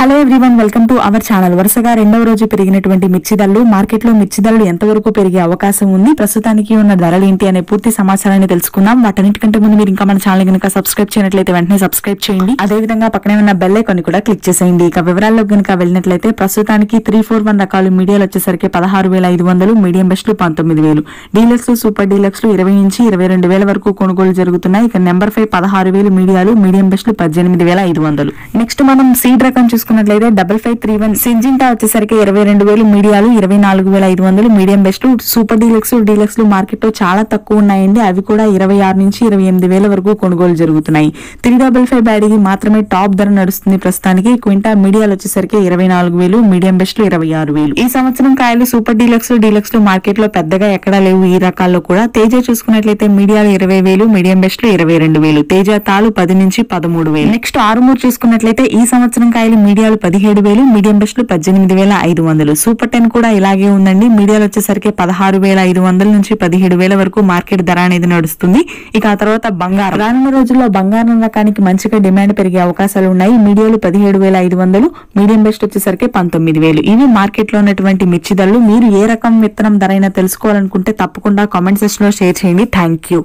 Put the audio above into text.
Hello everyone, welcome to our channel. వరుసగా రెండవ రోజు పెరిగినటువంటి మిర్చి ధరలు, మార్కెట్లో మిర్చి ధరలు ఎంతవరకు పెరిగే అవకాశం ఉంది, ప్రస్తుతానికి ఉన్న ధరలు ఏంటి అనే పూర్తి సమాచారాన్ని తెలుసుకుందాం. వాటన్నిటికంటే ముందు మీరు ఇంకా మన ఛానల్ కనుక సబ్స్క్రైబ్ చేయనట్లయితే వెంటనే సబ్స్క్రైబ్ చేయండి. అదేవిధంగా పక్కనే ఉన్న బెల్ ఐకాన్ కూడా క్లిక్ చేసేయండి. ఇక వివరాల్లో కనుక వెళ్ళినట్లయితే ప్రస్తుతానికి 341 రకాలు మీడియాలు వచ్చేసరికి 16,500, మీడియం బెస్ట్లు 19,000, డీలక్స్లు సూపర్ డీలక్స్లు 20 నుంచి 22,000 వరకు కొనుగోలు జరుగుతున్నాయి. ఇక నెంబర్ 5 16,000 మీడియాలు, మీడియం బెస్ట్లు 18,500. నెక్స్ట్ మనం సీడ్ రకం చూసుకున్నట్లయితే 5531 సింజింటా వచ్చేసరికి 22,000, మీడియాలు 24,500, మీడియం బెస్ట్. సూపర్ డీలక్స్ డీలక్స్లు మార్కెట్ లో చాలా తక్కువ ఉన్నాయండి, అవి కూడా 26,000 నుంచి 28,000 వరకు కొనుగోలు జరుగుతున్నాయి. 355 బ్యాడీకి మాత్రమే టాప్ ధర నడుస్తుంది ప్రస్తుతానికి. క్వింటా మీడియాలు వచ్చేసరికి 24,000, మీడియం బెస్ట్ 26,000. ఈ సంవత్సరం కాయలు సూపర్ డీలక్స్ డీలక్స్లు మార్కెట్ లో పెద్దగా ఎక్కడా లేవు. ఈ రకాల్లో కూడా తేజ చూసుకున్నట్లయితే మీడియాలు 20,000, మీడియం బెస్ట్ 22,000, తేజ తాలు 10 నుంచి 13,000. నెక్స్ట్ ఆరుమూరు చూసుకున్నట్లయితే ఈ సంవత్సరం కాయలు మీడియాలు 17,000, మీడియం బెస్ట్లు 18,500. సూపర్ 10 కూడా ఇలాగే ఉందండి. మీడియాలు వచ్చేసరికి 16,500 నుంచి 17,000 వరకు మార్కెట్ ధర అనేది నడుస్తుంది. ఇక ఆ తర్వాత బంగారం, రానున్న రోజుల్లో బంగారం రకానికి మంచిగా డిమాండ్ పెరిగే అవకాశాలు ఉన్నాయి. మీడియాలు 17,500, మీడియం బెస్ట్ వచ్చేసరికి 19,000. ఇవి మార్కెట్ లో ఉన్నటువంటి మిర్చి ధరలు. మీరు ఏ రకం విత్తనం ధర అయినా తెలుసుకోవాలనుకుంటే తప్పకుండా కామెంట్ సెక్షన్ లో షేర్ చేయండి. Thank you.